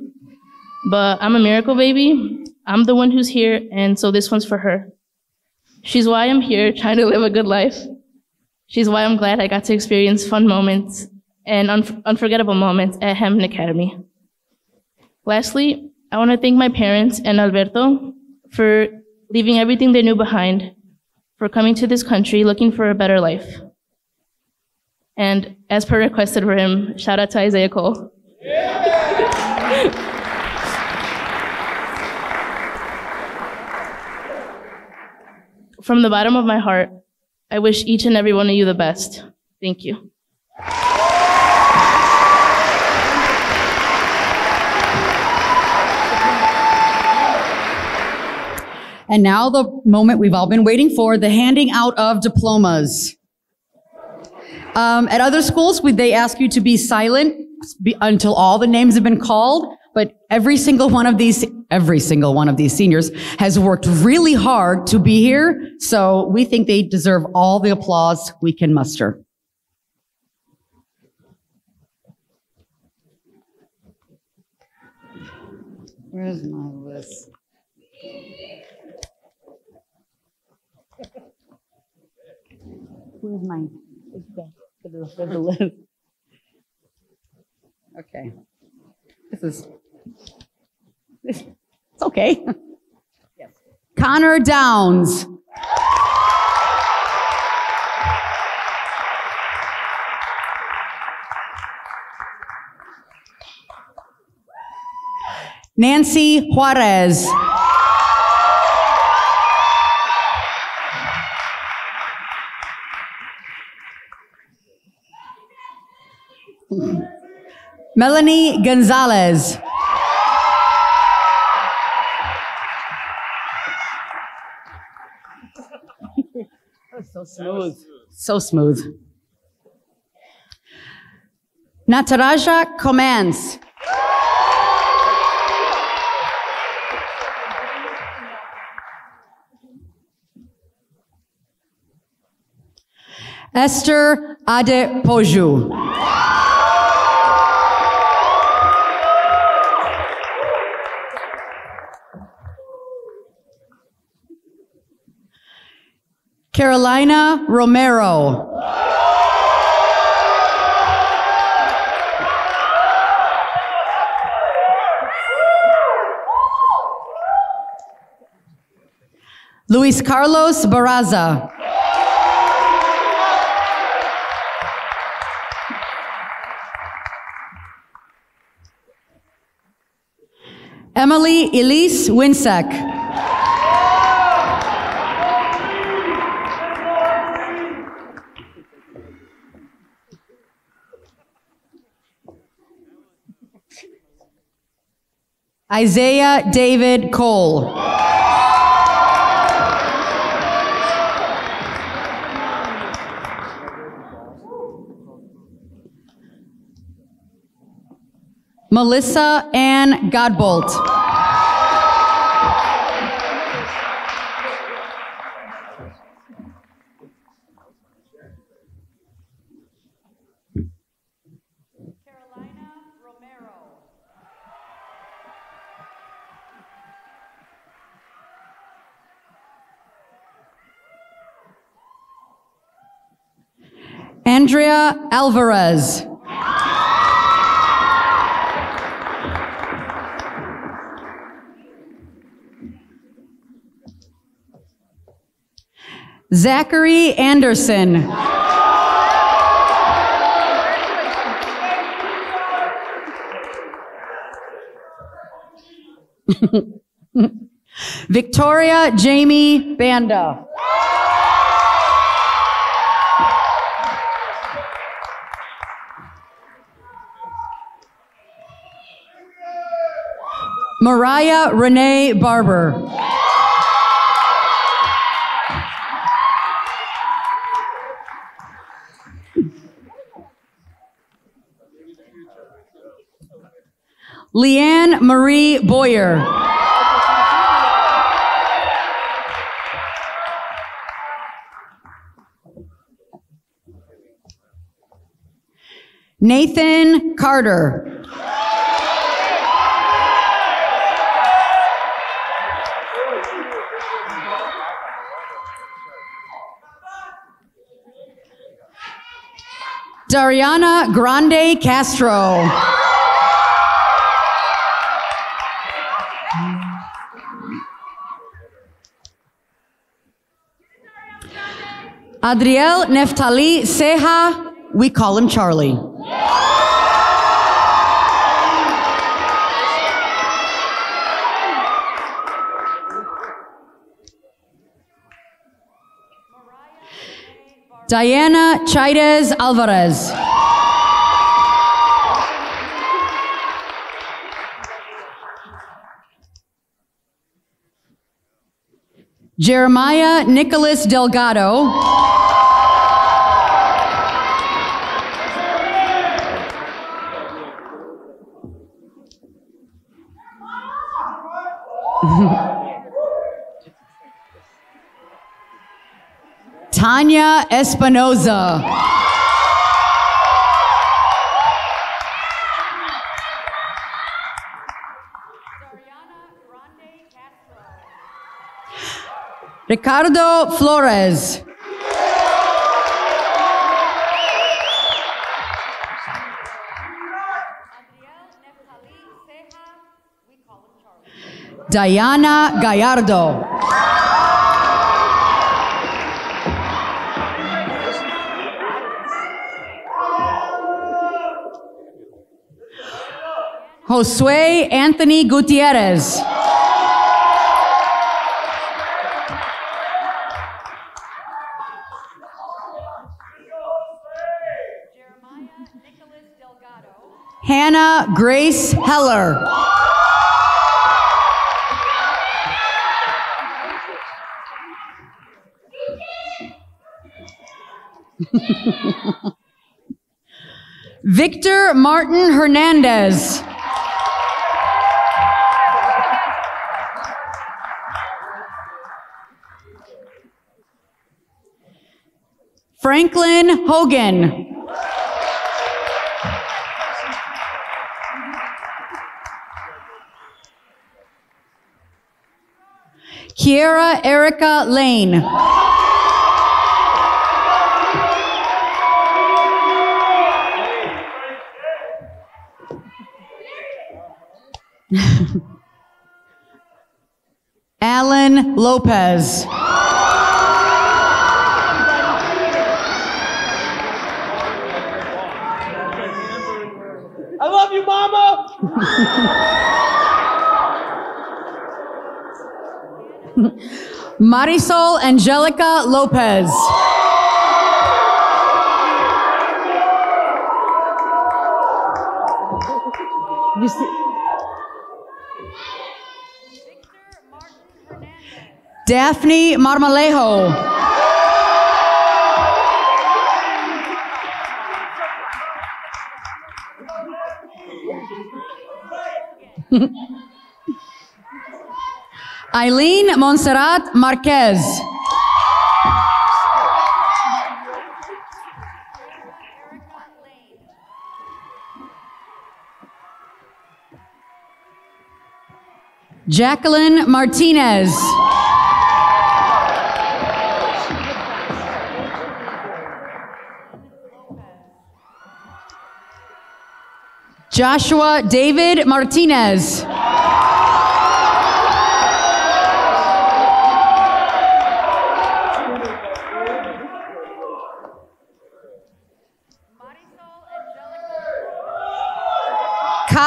But I'm a miracle baby. I'm the one who's here, and so this one's for her. She's why I'm here, trying to live a good life. She's why I'm glad I got to experience fun moments and un unforgettable moments at Hammond Academy. Lastly, I want to thank my parents and Alberto for leaving everything they knew behind, for coming to this country looking for a better life. And as per requested for him, shout out to Isaiah Cole. Yeah. From the bottom of my heart, I wish each and every one of you the best. Thank you. And now the moment we've all been waiting for, the handing out of diplomas. Um, at other schools, they ask you to be silent until all the names have been called, but every single one of these, every single one of these seniors has worked really hard to be here, so we think they deserve all the applause we can muster. Where's my list? Where's mine? Where's the list? Okay. This is, this, it's okay. Yes. Connor Downs. Nancy Juarez. Melanie Gonzalez. So smooth. So smooth. Nataraja Commands. Esther Adepoju. Carolina Romero. Luis Carlos Barraza. Emily Elise Winsack. Isaiah David Cole. Melissa Ann Godbold. Andrea Alvarez. Zachary Anderson. Victoria Jamie Banda. Mariah Renee Barber. Leanne Marie Boyer. Nathan Carter. Dariana Grande Castro. Adriel Neftali Seha, we call him Charlie. Diana Chaidez Alvarez. Jeremiah Nicholas Delgado. Tanya Espinoza. Ricardo Flores. Diana Gallardo. Josué Anthony Gutiérrez. Jeremiah Nicholas Delgado. Hannah Grace Heller. Victor Martin Hernandez. Franklin Hogan. Kiara Erica Lane. Alan Lopez. Marisol Angelica Lopez. You see? Daphne Marmalejo. Eileen Montserrat Marquez. Jacqueline Martinez. Joshua David Martinez.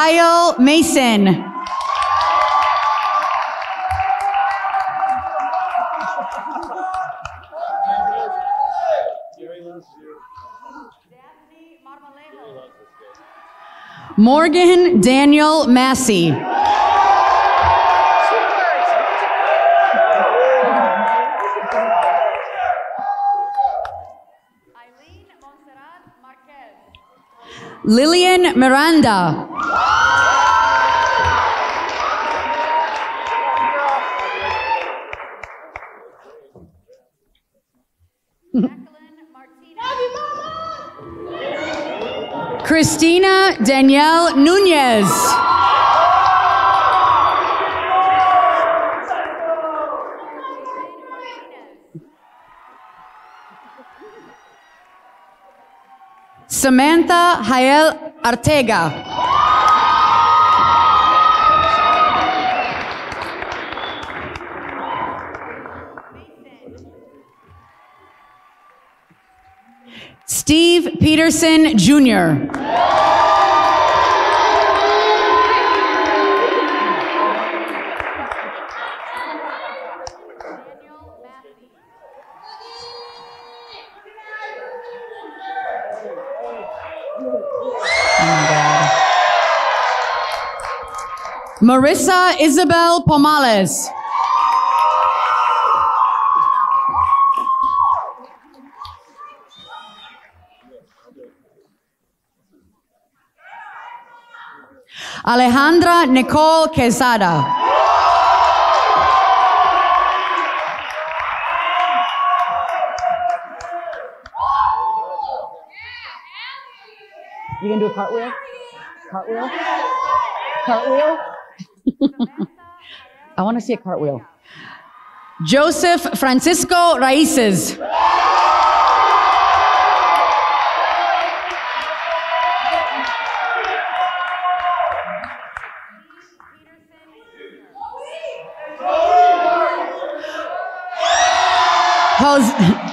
Kyle Mason. Morgan Daniel Massey. Eileen Montserrat Marquez. Lillian Miranda. Christina Danielle Nunez. Samantha Jael Artega. Steve Peterson, Junior Marissa Isabel Pomales. Alejandra Nicole Quezada. You gonna do a cartwheel? Cartwheel? Cartwheel? I want to see a cartwheel. Joseph Francisco Raices.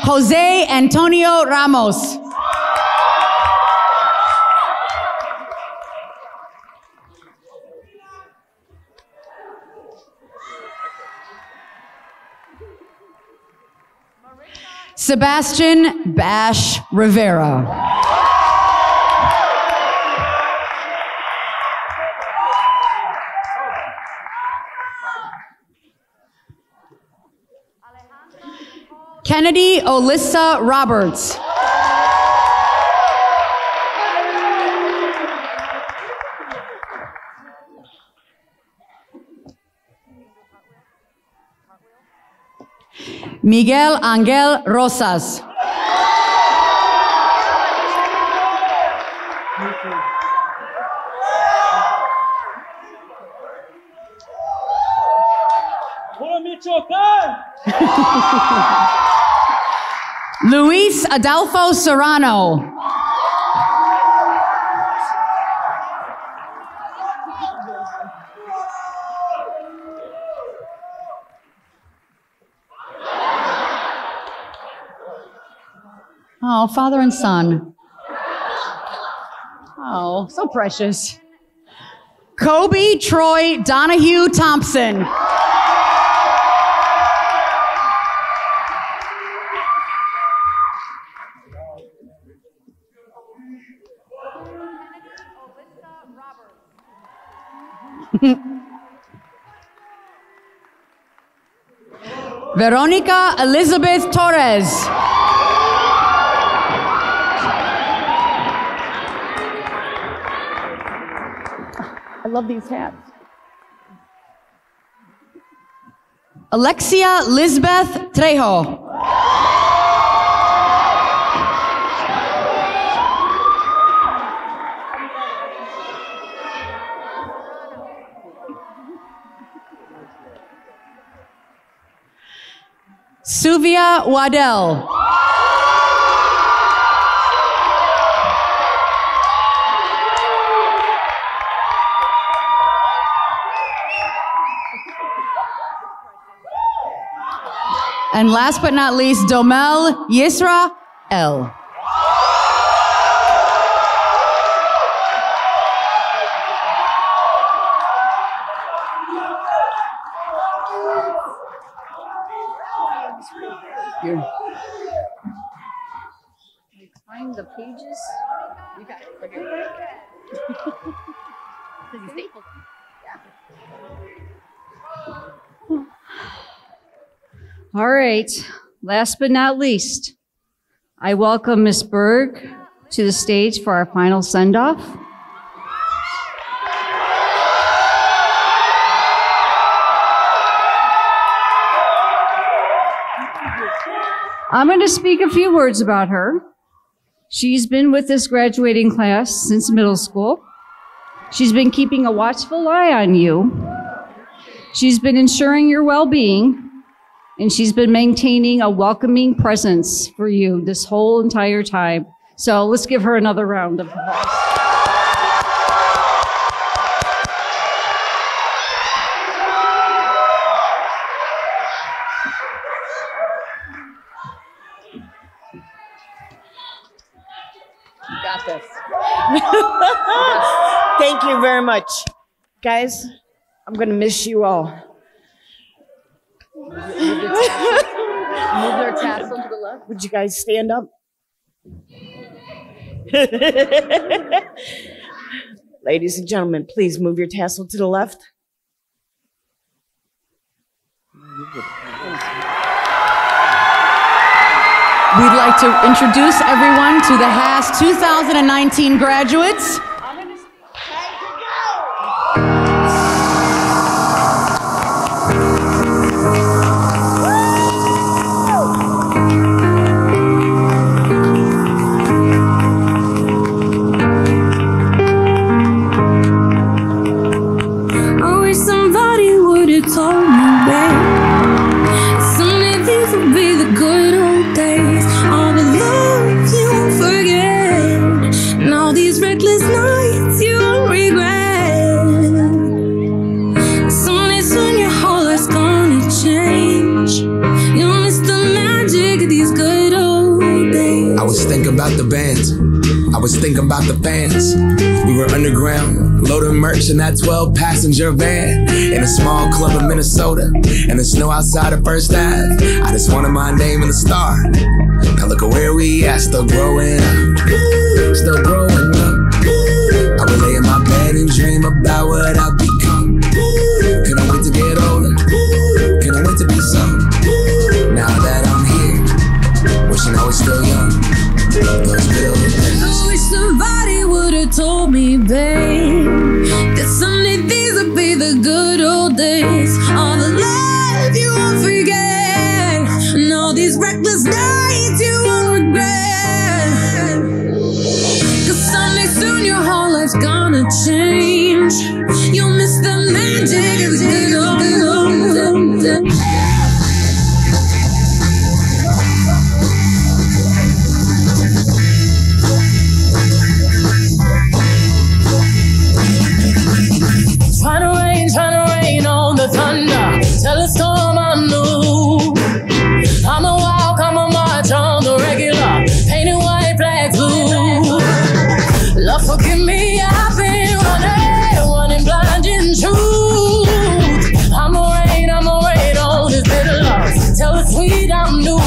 Jose Antonio Ramos. Sebastian Bash Rivera. Kennedy Alyssa Roberts. Miguel Angel Rosas. Luis Adolfo Serrano. Oh, father and son. Oh, so precious. Kobe Troy Donahue Thompson. Veronica Elizabeth Torres. I love these hats. Alexia Lisbeth Trejo. Suvia Waddell. And last but not least, Domel Yisra L. Yun. Find the pages. You got it. Okay. This is staple. Yeah. All right. Last but not least, I welcome Miz Berg to the stage for our final send-off. I'm going to speak a few words about her. She's been with this graduating class since middle school. She's been keeping a watchful eye on you. She's been ensuring your well-being, and she's been maintaining a welcoming presence for you this whole entire time. So let's give her another round of applause. Thank you very much. Guys, I'm going to miss you all. Move their tassel to the left. Would you guys stand up? Ladies and gentlemen, please move your tassel to the left. We'd like to introduce everyone to the H A S S two thousand nineteen graduates. I'm gonna... Hey, go! I wish somebody would have told me, babe. Some of these would be the good old days. The bands, I was thinking about the fans. We were underground, loading merch in that twelve passenger van, in a small club in Minnesota, and the snow outside of First Ave. I just wanted my name in the star. Now look at where we at, still growing up, still growing up. I would lay in my bed and dream about what I've become. Couldn't wait to get older, couldn't wait to be some. Now that I'm here, wishing I was still young. I wish somebody would have told me, babe, that someday these would be the good old days. All the love you won't forget, and all these reckless nights you won't regret. Cause someday soon your whole life's gonna change. You'll miss the magic of the good old days. Tell us storm I'm new. I'm a walk, I'm a march on the regular, painted white, black, blue. Love, forgive me, I've been running, running blind in truth. I'm a rain, I'm a rain on this bitter loss. Tell us sweet I'm new.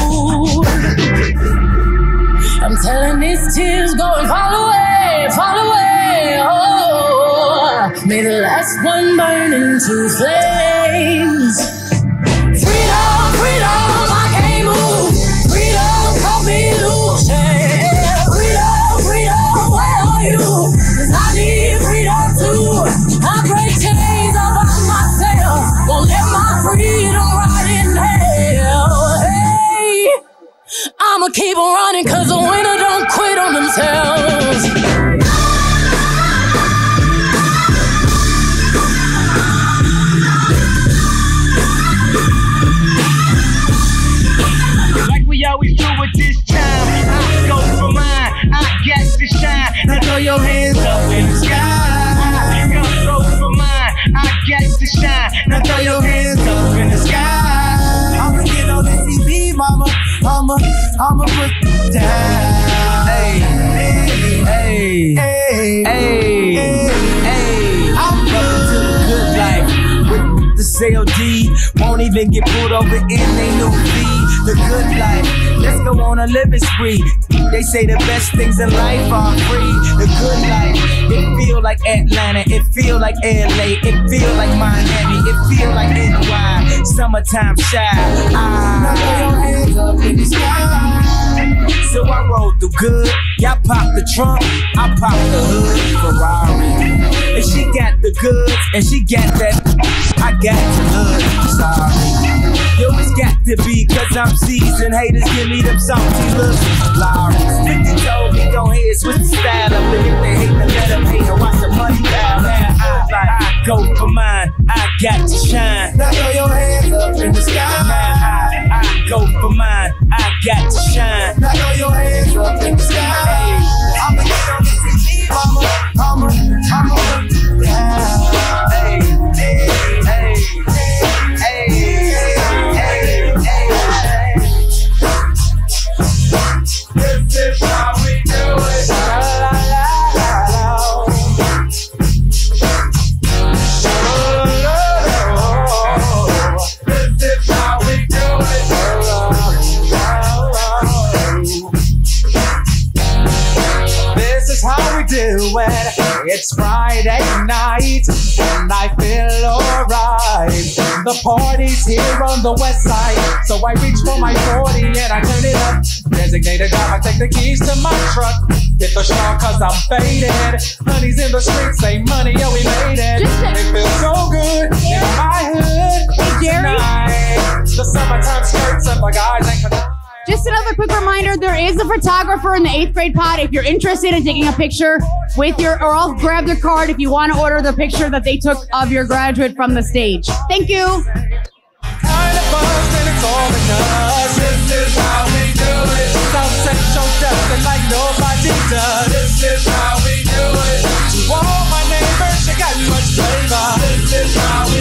I'm telling these tears go and fall away, fall away, oh. May the last one burn into flames. I'ma keep on running, cause the winner don't quit on themselves. Like we always do at this time, I go for mine, I got to shine. Now throw your hands up in the sky. I go for mine, I got to shine. Now throw your hands up in the sky. I'ma get on this T V, mama. I'ma, I'ma put you down. Hey, hey, hey, hey, hey, hey. I'm coming to the good life with the C L D. Won't even get pulled over in they new V. the good life. Let's go on a living spree. They say the best things in life are free. The good life. It feel like Atlanta. It feel like L A. It feel like Miami. It feel like N Y. Summertime shy. Now put your hands up in the sky. So I roll through good. Y'all pop the trunk. I pop the hood. Ferrari. And she got the goods. And she got that. I got the hood. Sorry. Yo, it's got to be, cause I'm seasoned. Haters give me them salty looks. Lawrence, Victor told me, go ahead, switch the style up. And if they hate, then let them hate and watch the money down. Now I, I, I go for mine, I got to shine. Now throw your hands up in the sky. Now I, I go for mine, I got to shine. Now throw your hands up in the sky. Hey. I'm a girl, mama, mama, mama, yeah. Hey, hey, hey, hey, hey. This is how we do it. La, la, la, la, la. Oh, no, no, no. This is how we do it. La, la, la, la. This is how we do it. It's Friday night and I feel alright. The party's here on the west side, so I reach for my forty and I turn it up. Designated driver, take the keys to my truck. Hit the shop cause I'm faded. Honey's in the streets, say money, yo, we made it. It feels so good in my hood. Hey, Jerry. Tonight, the summertime skirts up my guys ain't gonna. Just another quick reminder, there is a photographer in the eighth grade pod. If you're interested in taking a picture with your, or I'll grab their card if you want to order the picture that they took of your graduate from the stage. Thank you. This is how we do it. To all my neighbors, you got much flavor. This is how we do it.